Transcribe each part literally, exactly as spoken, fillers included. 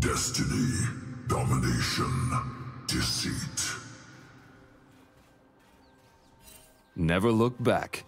Destiny, domination, deceit. Never look back.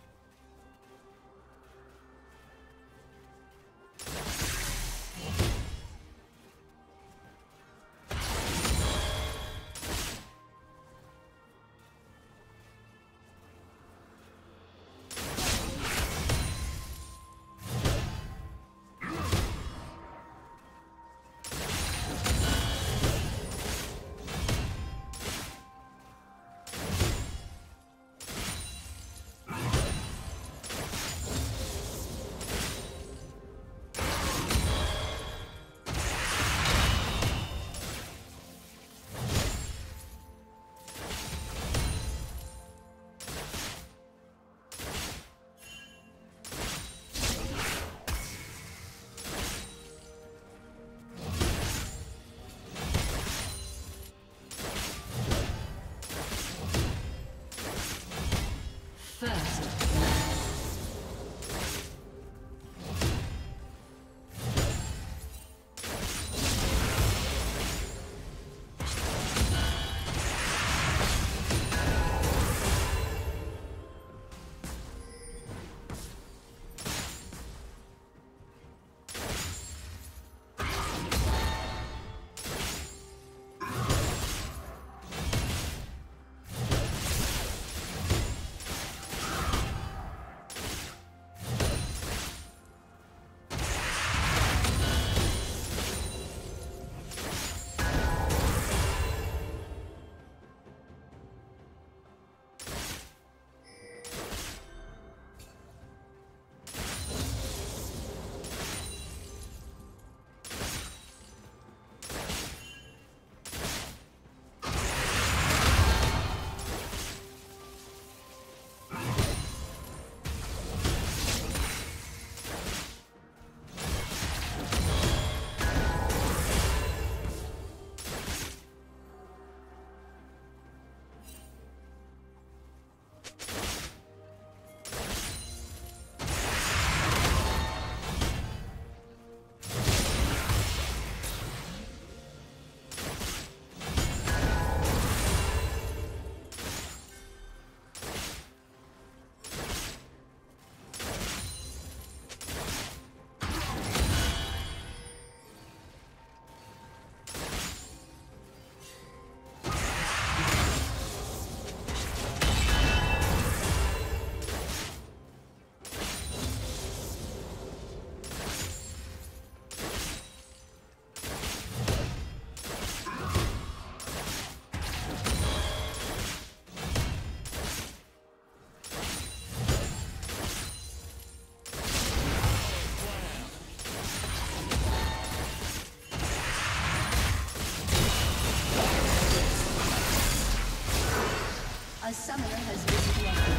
A summoner has disconnected.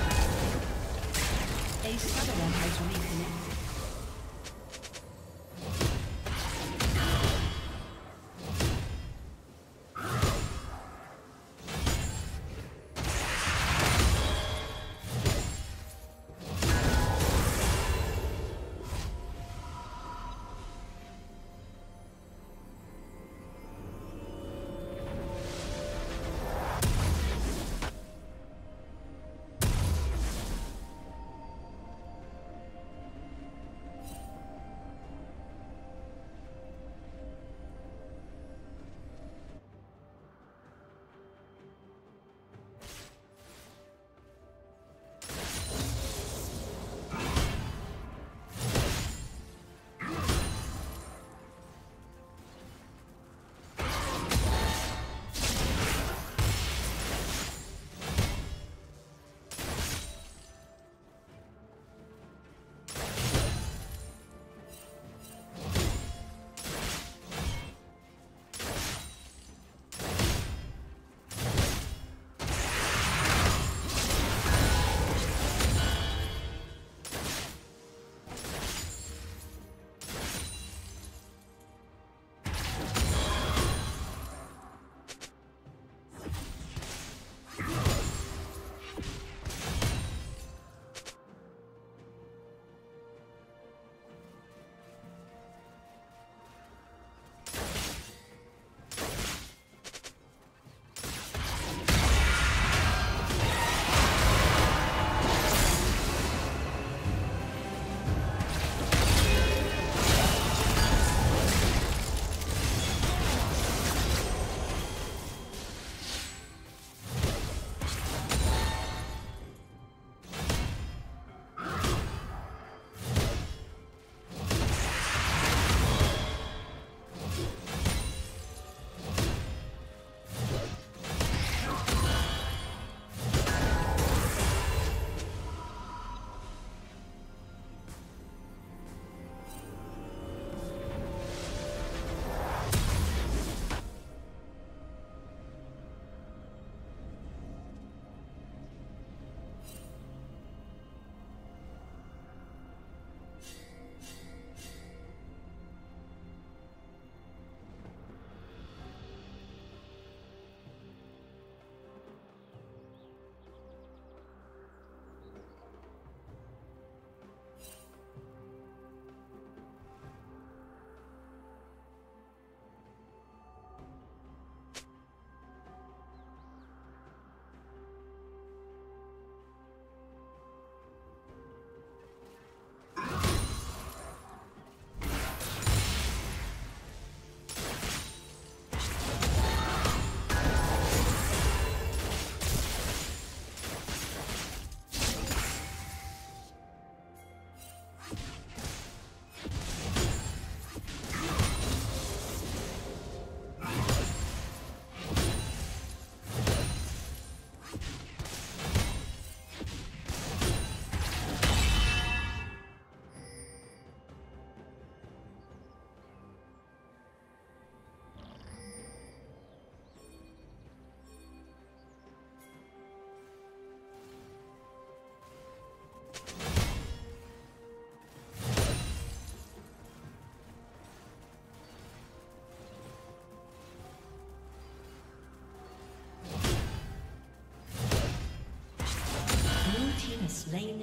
A summoner has reconnected.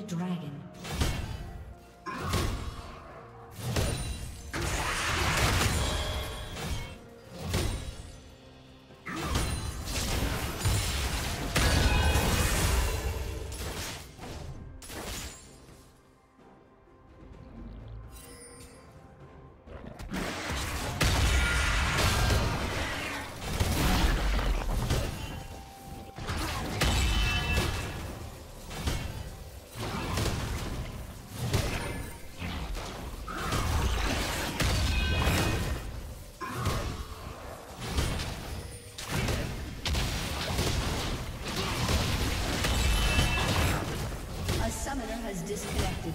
dragon. Has disconnected.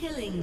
Killing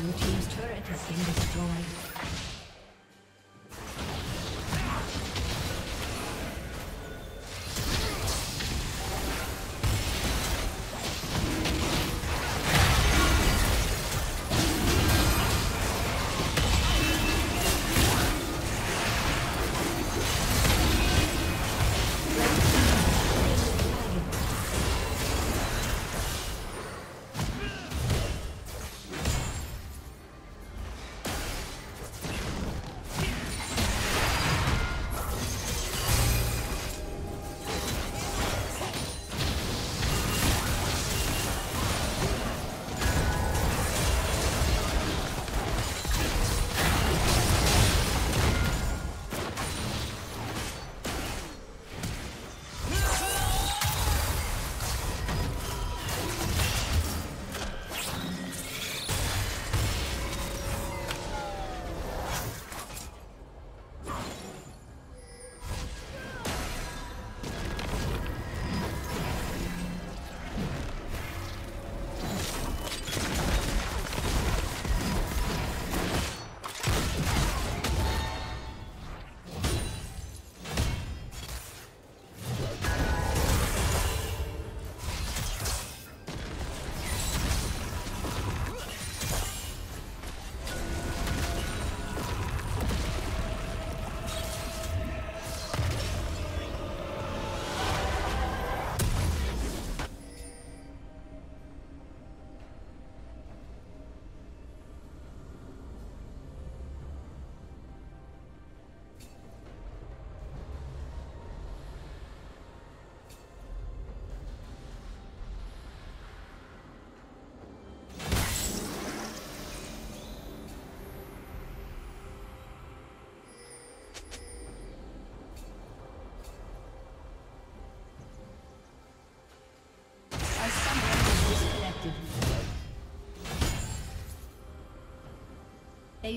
Blue team's turret has been destroyed. A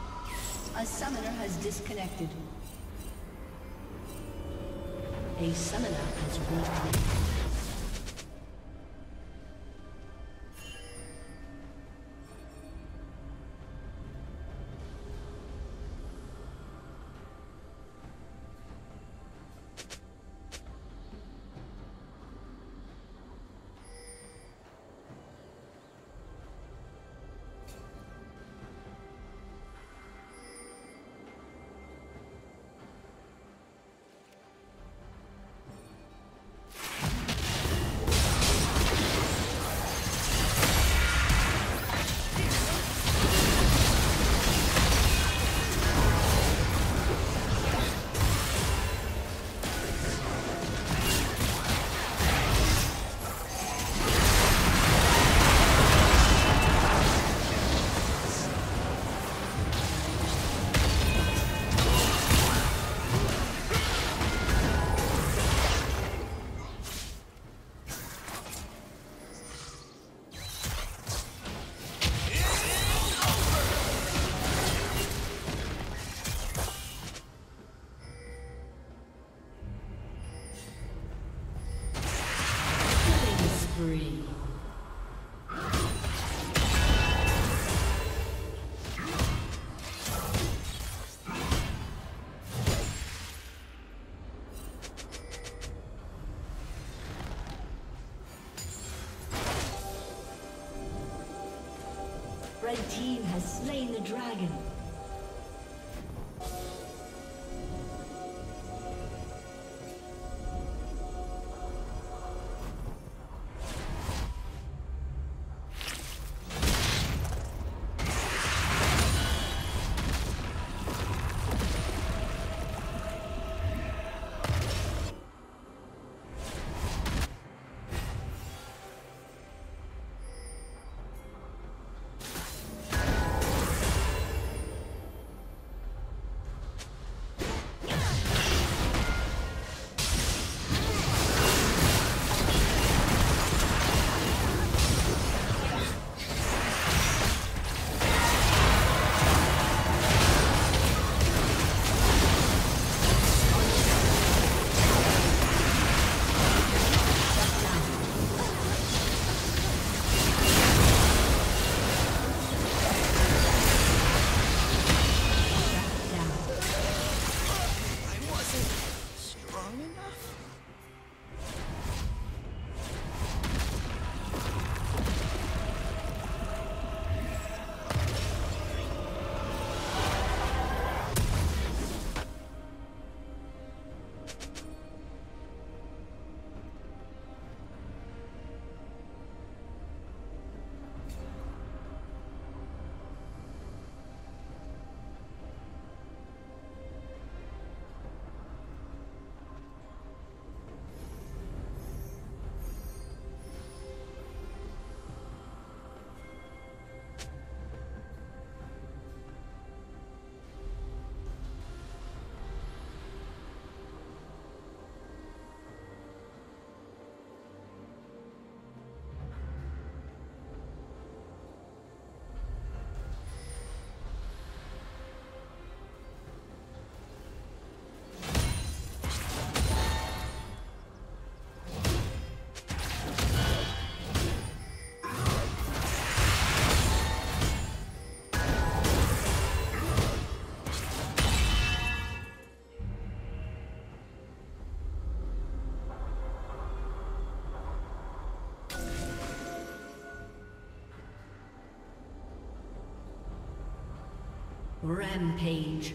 A summoner has disconnected. A summoner has reconnected. Red team has slain the dragon. Rampage.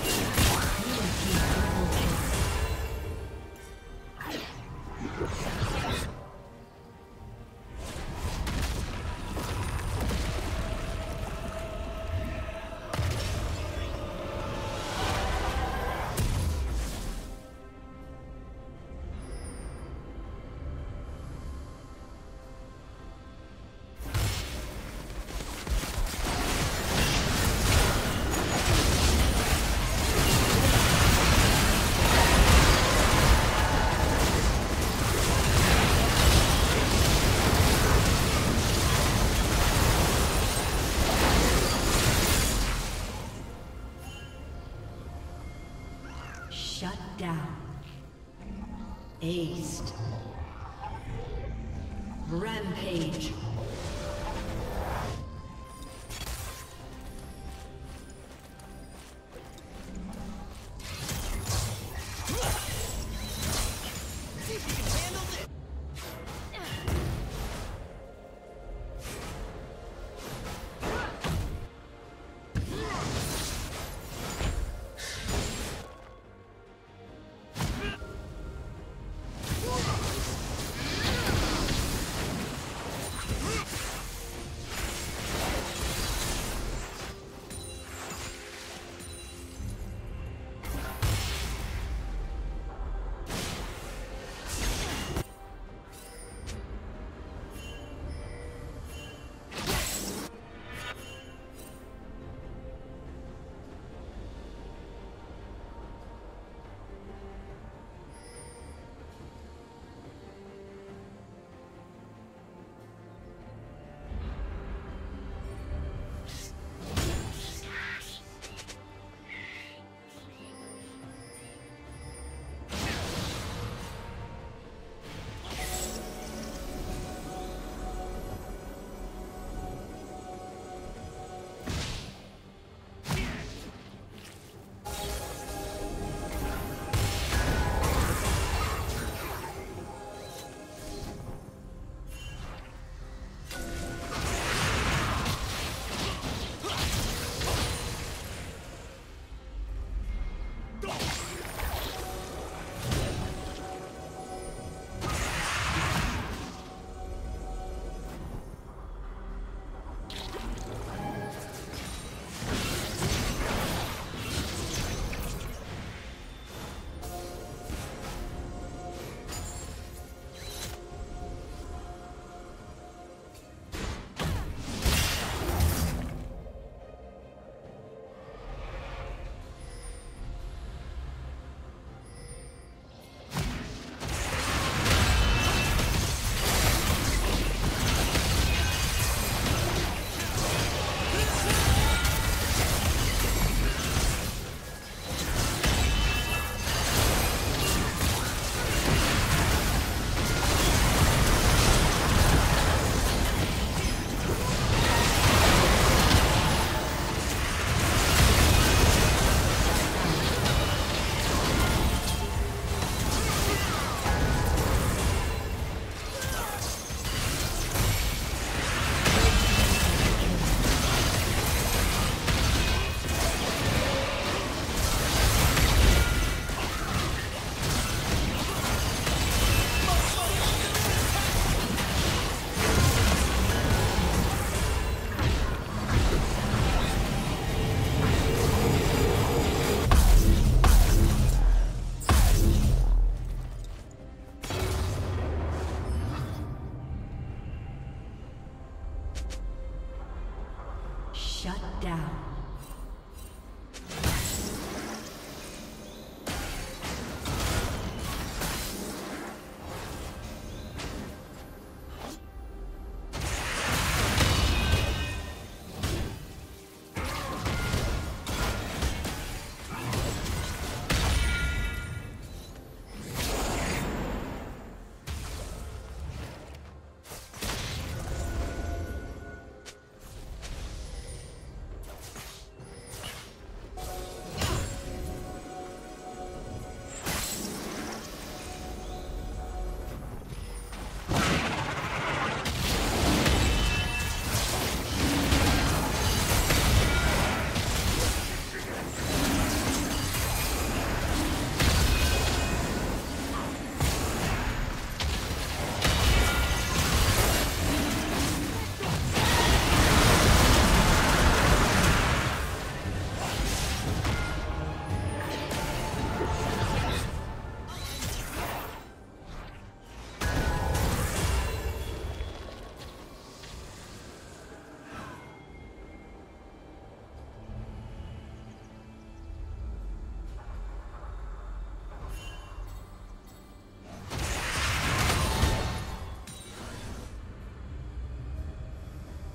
Blue team double kill. Aced. Rampage.